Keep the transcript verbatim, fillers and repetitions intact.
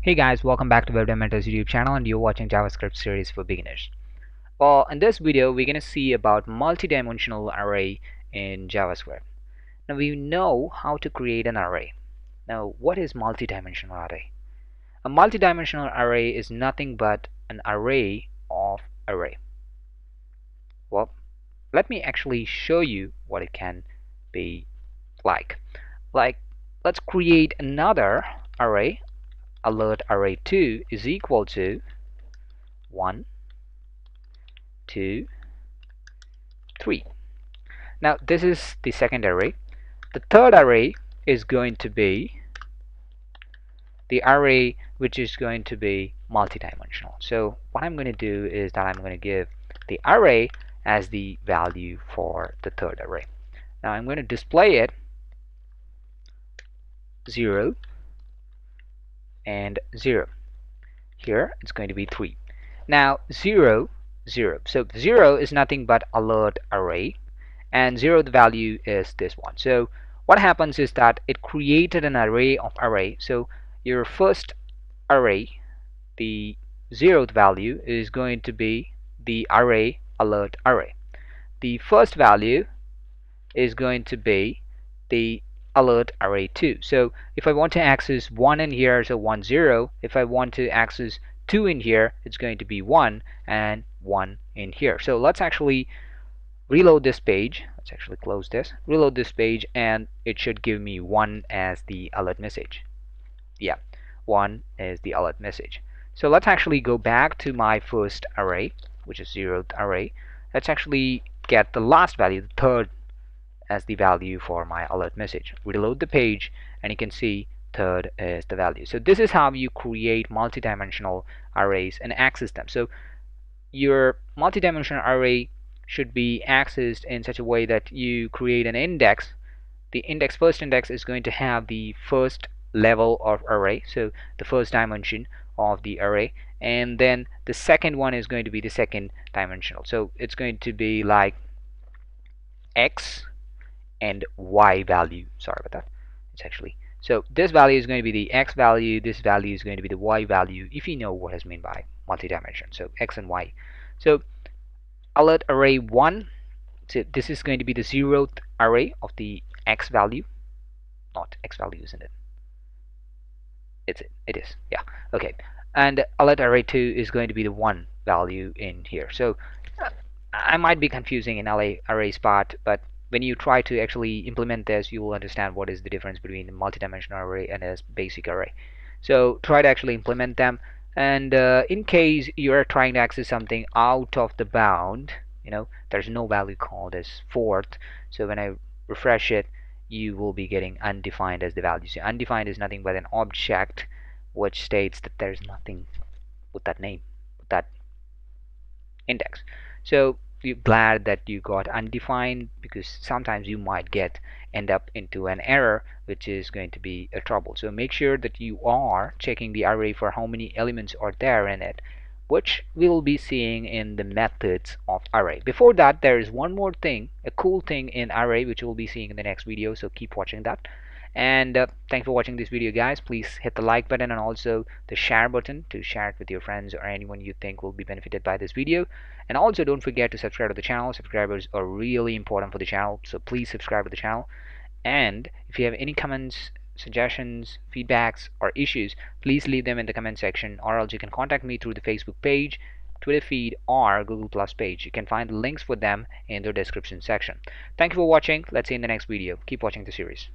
Hey guys, welcome back to WebDevMentors YouTube channel, and you're watching JavaScript series for beginners. Well, in this video we're going to see about multi-dimensional array in JavaScript. Now we know how to create an array. Now what is multi-dimensional array? A multi-dimensional array is nothing but an array of array. Well, let me actually show you what it can be like. Like, let's create another array. Alert array two is equal to one, two, three. Now this is the second array. The third array is going to be the array which is going to be multi-dimensional. So what I'm going to do is that I'm going to give the array as the value for the third array. Now I'm going to display it zero and zero. Here it's going to be three. Now zero, zero. So zero is nothing but alert array, and zero the value is this one. So what happens is that it created an array of array. So your first array, the zeroth value, is going to be the array alert array. The first value is going to be the alert array two. So if I want to access one in here, so one, zero. If I want to access two in here, it's going to be one and one in here. So let's actually reload this page. Let's actually close this, reload this page, and it should give me one as the alert message. Yeah, one is the alert message. So let's actually go back to my first array, which is zeroth array. Let's actually get the last value, the third, as the value for my alert message. Reload the page, and you can see third is the value. So this is how you create multi-dimensional arrays and access them. So your multi-dimensional array should be accessed in such a way that you create an index. The index, first index, is going to have the first level of array, so the first dimension of the array, and then the second one is going to be the second dimensional. So it's going to be like x and y value. Sorry about that. It's actually, so this value is going to be the x value, this value is going to be the y value, if you know what is meant by multi-dimension. So x and y. So alert array one, so this is going to be the zeroth array of the x value. Not x value, isn't it? It's it is. Yeah. Okay. And alert array two is going to be the one value in here. So I might be confusing an array part, but when you try to actually implement this, you will understand what is the difference between the multi-dimensional array and a basic array. So try to actually implement them, and uh, in case you are trying to access something out of the bound, you know, there's no value called as fourth. So when I refresh it, you will be getting undefined as the value. So undefined is nothing but an object which states that there's nothing with that name, with that index. So you're glad that you got undefined, because sometimes you might get end up into an error, which is going to be a trouble. So make sure that you are checking the array for how many elements are there in it, which we'll be seeing in the methods of array. Before that, there is one more thing, a cool thing in array, which we'll be seeing in the next video, so keep watching that. And uh, thanks for watching this video, guys. Please hit the like button and also the share button to share it with your friends or anyone you think will be benefited by this video. And also don't forget to subscribe to the channel. Subscribers are really important for the channel, so please subscribe to the channel. And if you have any comments, suggestions, feedbacks, or issues, please leave them in the comment section, or else you can contact me through the Facebook page, Twitter feed, or Google Plus page. You can find the links for them in the description section. Thank you for watching. Let's see you in the next video. Keep watching the series.